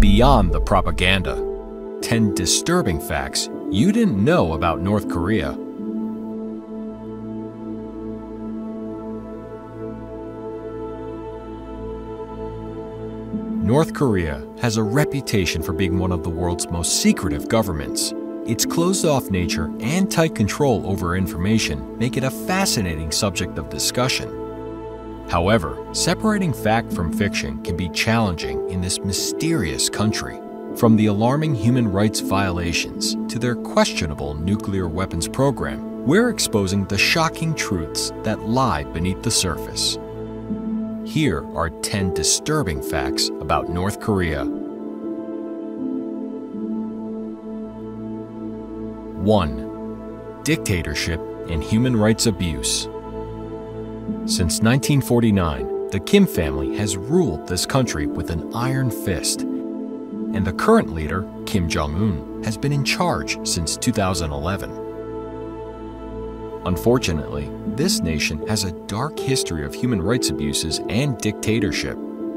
beyond the propaganda. 10 disturbing facts you didn't know about North Korea. North Korea has a reputation for being one of the world's most secretive governments. Its closed-off nature and tight control over information make it a fascinating subject of discussion. However, separating fact from fiction can be challenging in this mysterious country. From the alarming human rights violations to their questionable nuclear weapons program, we're exposing the shocking truths that lie beneath the surface. Here are 10 disturbing facts about North Korea. 1. Dictatorship and human rights abuse. Since 1949, the Kim family has ruled this country with an iron fist, and the current leader, Kim Jong-un, has been in charge since 2011. Unfortunately, this nation has a dark history of human rights abuses and dictatorship.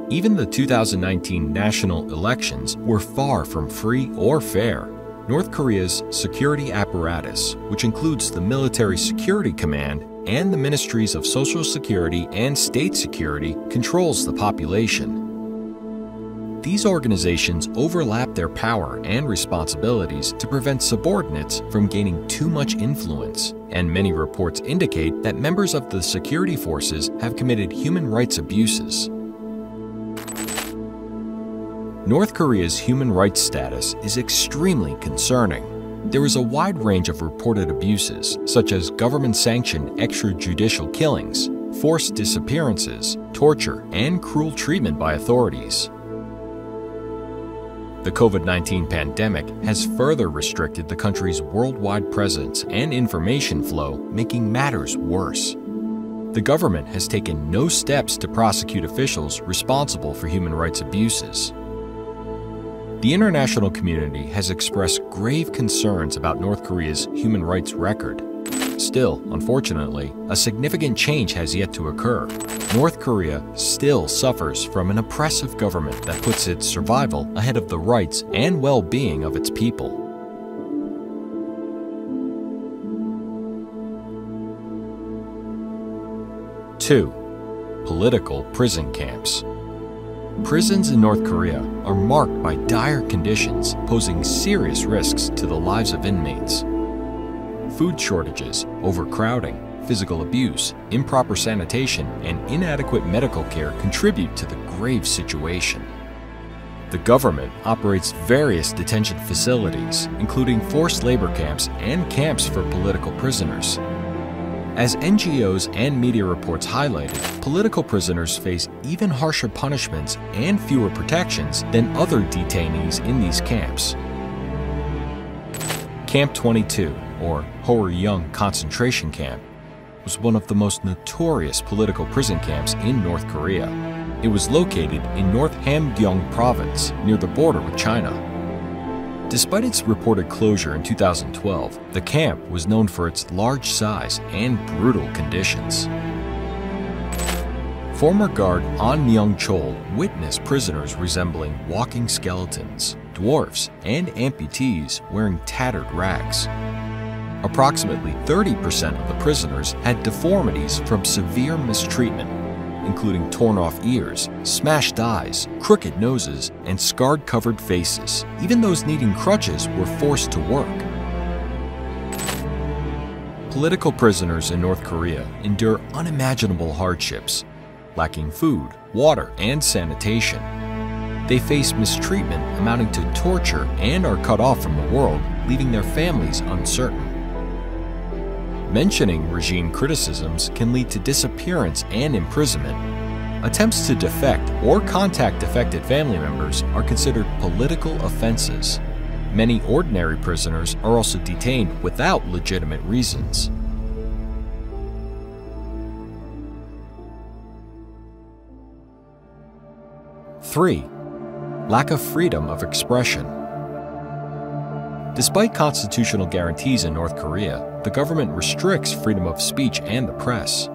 Even the 2019 national elections were far from free or fair. North Korea's security apparatus, which includes the Military Security Command and the Ministries of Social Security and State Security, controls the population. These organizations overlap their power and responsibilities to prevent subordinates from gaining too much influence, and many reports indicate that members of the security forces have committed human rights abuses. North Korea's human rights status is extremely concerning. There is a wide range of reported abuses, such as government-sanctioned extrajudicial killings, forced disappearances, torture, and cruel treatment by authorities. The COVID-19 pandemic has further restricted the country's worldwide presence and information flow, making matters worse. The government has taken no steps to prosecute officials responsible for human rights abuses. The international community has expressed grave concerns about North Korea's human rights record. Still, unfortunately, a significant change has yet to occur. North Korea still suffers from an oppressive government that puts its survival ahead of the rights and well-being of its people. 2. Political prison camps. Prisons in North Korea are marked by dire conditions, posing serious risks to the lives of inmates. Food shortages, overcrowding, physical abuse, improper sanitation, and inadequate medical care contribute to the grave situation. The government operates various detention facilities, including forced labor camps and camps for political prisoners. As NGOs and media reports highlighted, political prisoners face even harsher punishments and fewer protections than other detainees in these camps. Camp 22, or Hoeryong Concentration Camp, was one of the most notorious political prison camps in North Korea. It was located in North Hamgyong Province, near the border with China. Despite its reported closure in 2012, the camp was known for its large size and brutal conditions. Former guard An Myung Chol witnessed prisoners resembling walking skeletons, dwarfs, and amputees wearing tattered rags. Approximately 30% of the prisoners had deformities from severe mistreatment, including torn-off ears, smashed eyes, crooked noses, and scarred-covered faces. Even those needing crutches were forced to work. Political prisoners in North Korea endure unimaginable hardships, lacking food, water, and sanitation. They face mistreatment amounting to torture and are cut off from the world, leaving their families uncertain. Mentioning regime criticisms can lead to disappearance and imprisonment. Attempts to defect or contact defected family members are considered political offenses. Many ordinary prisoners are also detained without legitimate reasons. 3. Lack of freedom of expression. Despite constitutional guarantees in North Korea, the government restricts freedom of speech and the press.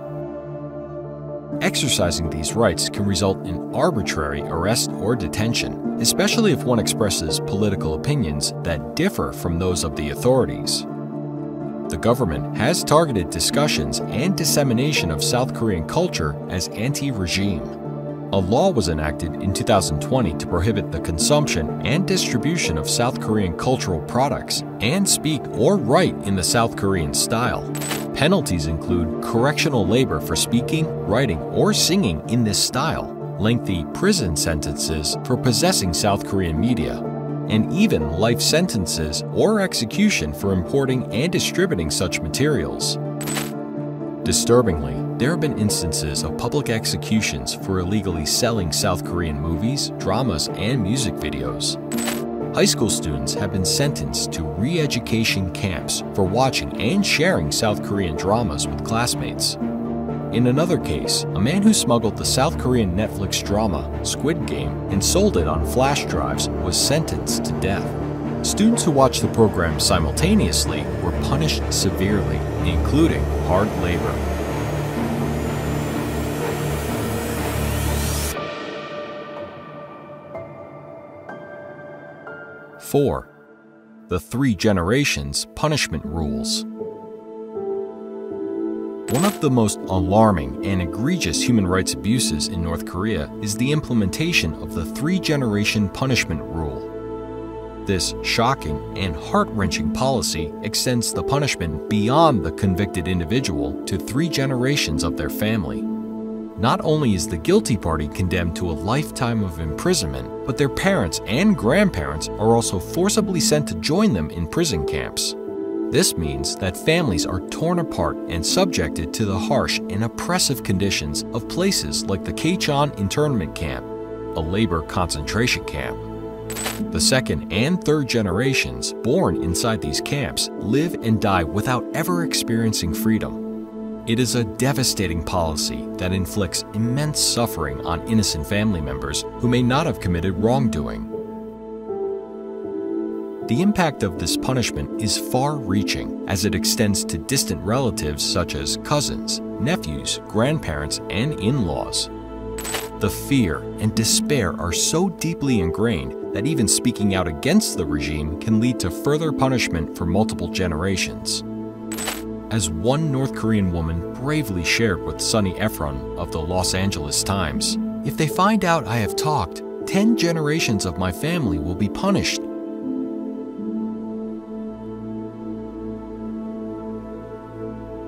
Exercising these rights can result in arbitrary arrest or detention, especially if one expresses political opinions that differ from those of the authorities. The government has targeted discussions and dissemination of South Korean culture as anti-regime. A law was enacted in 2020 to prohibit the consumption and distribution of South Korean cultural products and speak or write in the South Korean style. Penalties include correctional labor for speaking, writing, or singing in this style, lengthy prison sentences for possessing South Korean media, and even life sentences or execution for importing and distributing such materials. Disturbingly, there have been instances of public executions for illegally selling South Korean movies, dramas, and music videos. High school students have been sentenced to re-education camps for watching and sharing South Korean dramas with classmates. In another case, a man who smuggled the South Korean Netflix drama, Squid Game, and sold it on flash drives was sentenced to death. Students who watched the program simultaneously were punished severely, including hard labor. Four, the Three Generations Punishment Rules. One of the most alarming and egregious human rights abuses in North Korea is the implementation of the three-generation punishment rule. This shocking and heart-wrenching policy extends the punishment beyond the convicted individual to three generations of their family. Not only is the guilty party condemned to a lifetime of imprisonment, but their parents and grandparents are also forcibly sent to join them in prison camps. This means that families are torn apart and subjected to the harsh and oppressive conditions of places like the Kechon Internment Camp, a labor concentration camp. The second and third generations born inside these camps live and die without ever experiencing freedom. It is a devastating policy that inflicts immense suffering on innocent family members who may not have committed wrongdoing. The impact of this punishment is far-reaching, as it extends to distant relatives such as cousins, nephews, grandparents, and in-laws. The fear and despair are so deeply ingrained that even speaking out against the regime can lead to further punishment for multiple generations. As one North Korean woman bravely shared with Sunny Efron of the Los Angeles Times, "If they find out I have talked, 10 generations of my family will be punished."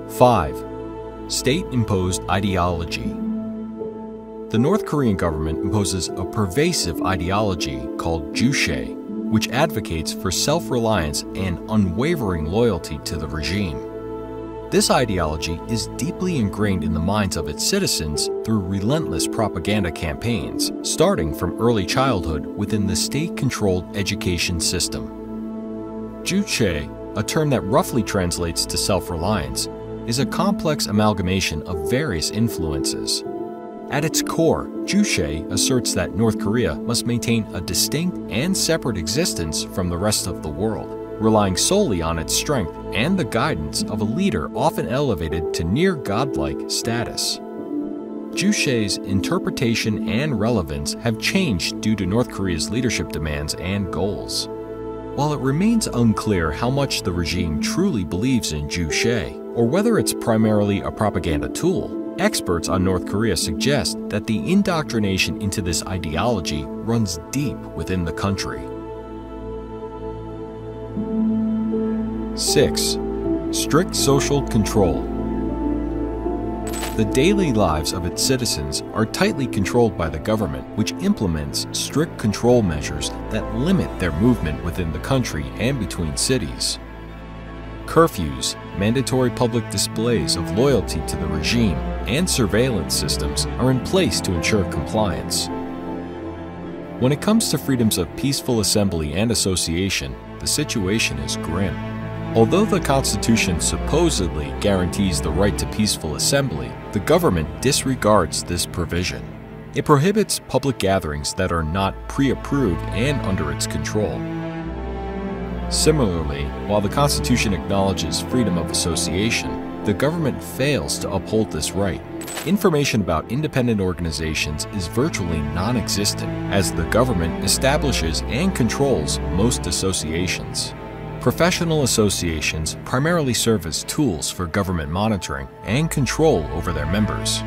Five, state-imposed ideology. The North Korean government imposes a pervasive ideology called Juche, which advocates for self-reliance and unwavering loyalty to the regime. This ideology is deeply ingrained in the minds of its citizens through relentless propaganda campaigns, starting from early childhood within the state-controlled education system. Juche, a term that roughly translates to self-reliance, is a complex amalgamation of various influences. At its core, Juche asserts that North Korea must maintain a distinct and separate existence from the rest of the world, relying solely on its strength and the guidance of a leader often elevated to near godlike status. Juche's interpretation and relevance have changed due to North Korea's leadership demands and goals. While it remains unclear how much the regime truly believes in Juche, or whether it's primarily a propaganda tool, experts on North Korea suggest that the indoctrination into this ideology runs deep within the country. 6. Strict social control. The daily lives of its citizens are tightly controlled by the government, which implements strict control measures that limit their movement within the country and between cities. Curfews, mandatory public displays of loyalty to the regime, and surveillance systems are in place to ensure compliance. When it comes to freedoms of peaceful assembly and association, the situation is grim. Although the Constitution supposedly guarantees the right to peaceful assembly, the government disregards this provision. It prohibits public gatherings that are not pre-approved and under its control. Similarly, while the Constitution acknowledges freedom of association, the government fails to uphold this right, Information about independent organizations is virtually non-existent, as the government establishes and controls most associations. Professional associations primarily serve as tools for government monitoring and control over their members.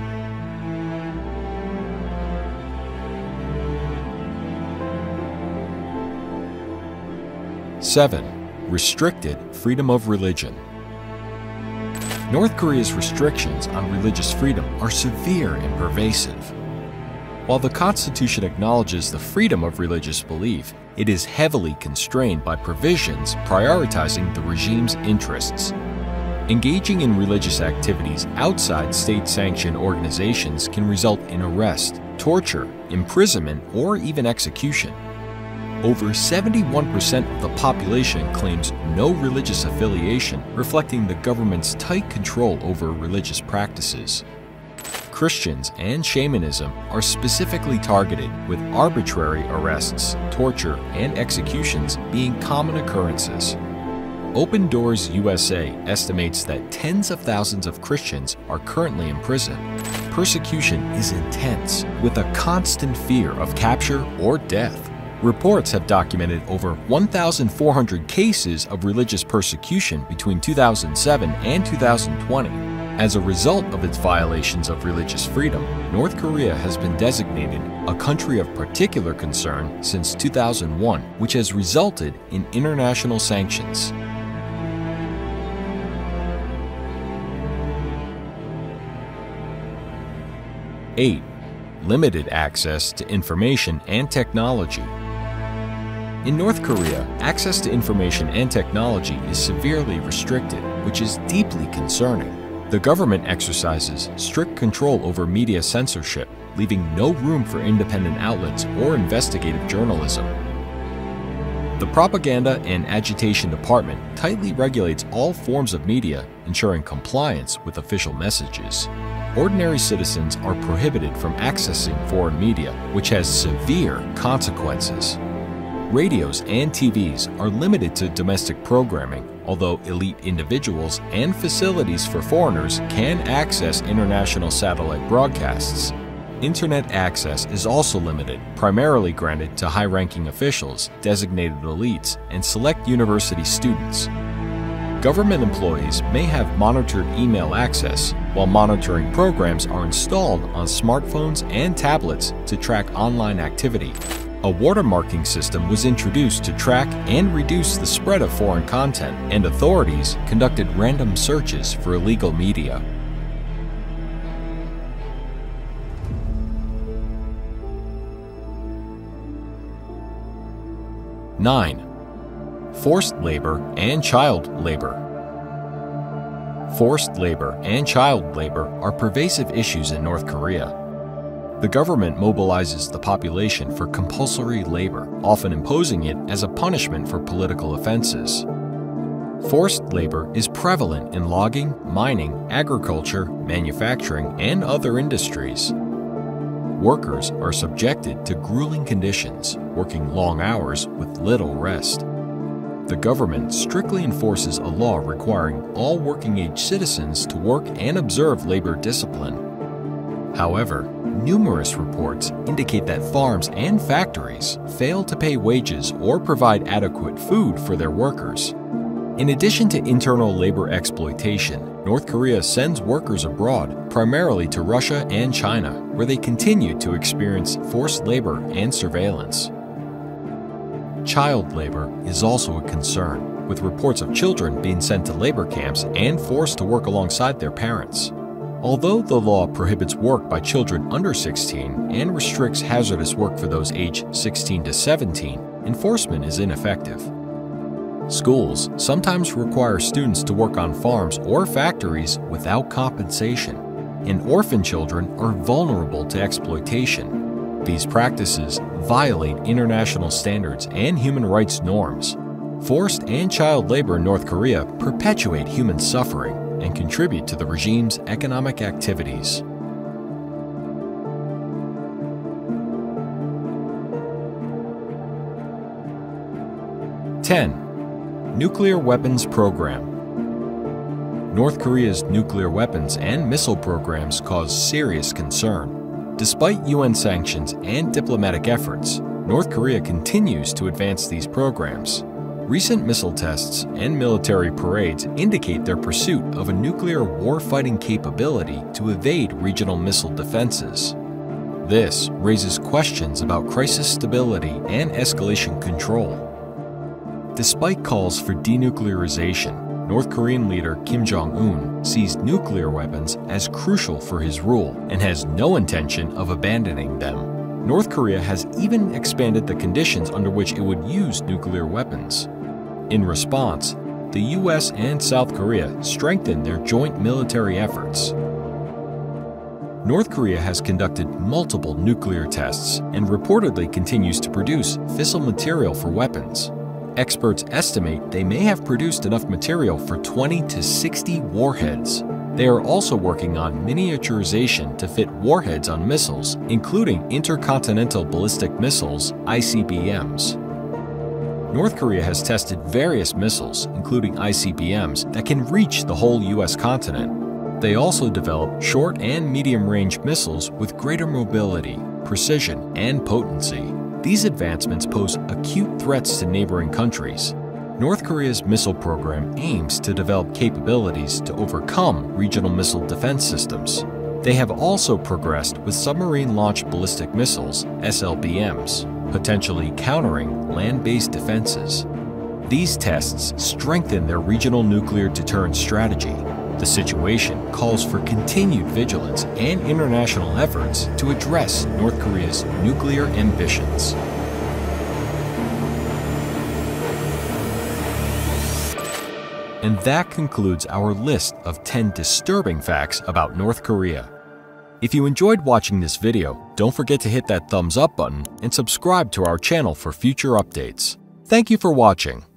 Seven, restricted freedom of religion. North Korea's restrictions on religious freedom are severe and pervasive. While the Constitution acknowledges the freedom of religious belief, it is heavily constrained by provisions prioritizing the regime's interests. Engaging in religious activities outside state-sanctioned organizations can result in arrest, torture, imprisonment, or even execution. Over 71% of the population claims no religious affiliation, reflecting the government's tight control over religious practices. Christians and shamanism are specifically targeted, with arbitrary arrests, torture, and executions being common occurrences. Open Doors USA estimates that tens of thousands of Christians are currently in prison. Persecution is intense, with a constant fear of capture or death. Reports have documented over 1,400 cases of religious persecution between 2007 and 2020. As a result of its violations of religious freedom, North Korea has been designated a country of particular concern since 2001, which has resulted in international sanctions. 8. Limited access to information and technology. In North Korea, access to information and technology is severely restricted, which is deeply concerning. The government exercises strict control over media censorship, leaving no room for independent outlets or investigative journalism. The Propaganda and Agitation Department tightly regulates all forms of media, ensuring compliance with official messages. Ordinary citizens are prohibited from accessing foreign media, which has severe consequences. Radios and TVs are limited to domestic programming, although elite individuals and facilities for foreigners can access international satellite broadcasts. Internet access is also limited, primarily granted to high-ranking officials, designated elites, and select university students. Government employees may have monitored email access, while monitoring programs are installed on smartphones and tablets to track online activity. A watermarking system was introduced to track and reduce the spread of foreign content, and authorities conducted random searches for illegal media. 9. Forced labor and child labor. Forced labor and child labor are pervasive issues in North Korea. The government mobilizes the population for compulsory labor, often imposing it as a punishment for political offenses. Forced labor is prevalent in logging, mining, agriculture, manufacturing, and other industries. Workers are subjected to grueling conditions, working long hours with little rest. The government strictly enforces a law requiring all working-age citizens to work and observe labor discipline. However, numerous reports indicate that farms and factories fail to pay wages or provide adequate food for their workers. In addition to internal labor exploitation, North Korea sends workers abroad, primarily to Russia and China, where they continue to experience forced labor and surveillance. Child labor is also a concern, with reports of children being sent to labor camps and forced to work alongside their parents. Although the law prohibits work by children under 16 and restricts hazardous work for those aged 16 to 17, enforcement is ineffective. Schools sometimes require students to work on farms or factories without compensation, and orphan children are vulnerable to exploitation. These practices violate international standards and human rights norms. Forced and child labor in North Korea perpetuate human suffering and contribute to the regime's economic activities. 10. Nuclear weapons program. North Korea's nuclear weapons and missile programs cause serious concern. Despite UN sanctions and diplomatic efforts, North Korea continues to advance these programs. Recent missile tests and military parades indicate their pursuit of a nuclear warfighting capability to evade regional missile defenses. This raises questions about crisis stability and escalation control. Despite calls for denuclearization, North Korean leader Kim Jong-un sees nuclear weapons as crucial for his rule and has no intention of abandoning them. North Korea has even expanded the conditions under which it would use nuclear weapons. In response, the US and South Korea strengthened their joint military efforts. North Korea has conducted multiple nuclear tests and reportedly continues to produce fissile material for weapons. Experts estimate they may have produced enough material for 20 to 60 warheads. They are also working on miniaturization to fit warheads on missiles, including intercontinental ballistic missiles, ICBMs. North Korea has tested various missiles, including ICBMs, that can reach the whole US continent. They also develop short and medium-range missiles with greater mobility, precision, and potency. These advancements pose acute threats to neighboring countries. North Korea's missile program aims to develop capabilities to overcome regional missile defense systems. They have also progressed with submarine-launched ballistic missiles, SLBMs, potentially countering land-based defenses. These tests strengthen their regional nuclear deterrence strategy. The situation calls for continued vigilance and international efforts to address North Korea's nuclear ambitions. And that concludes our list of 10 disturbing facts about North Korea. If you enjoyed watching this video, don't forget to hit that thumbs up button and subscribe to our channel for future updates. Thank you for watching.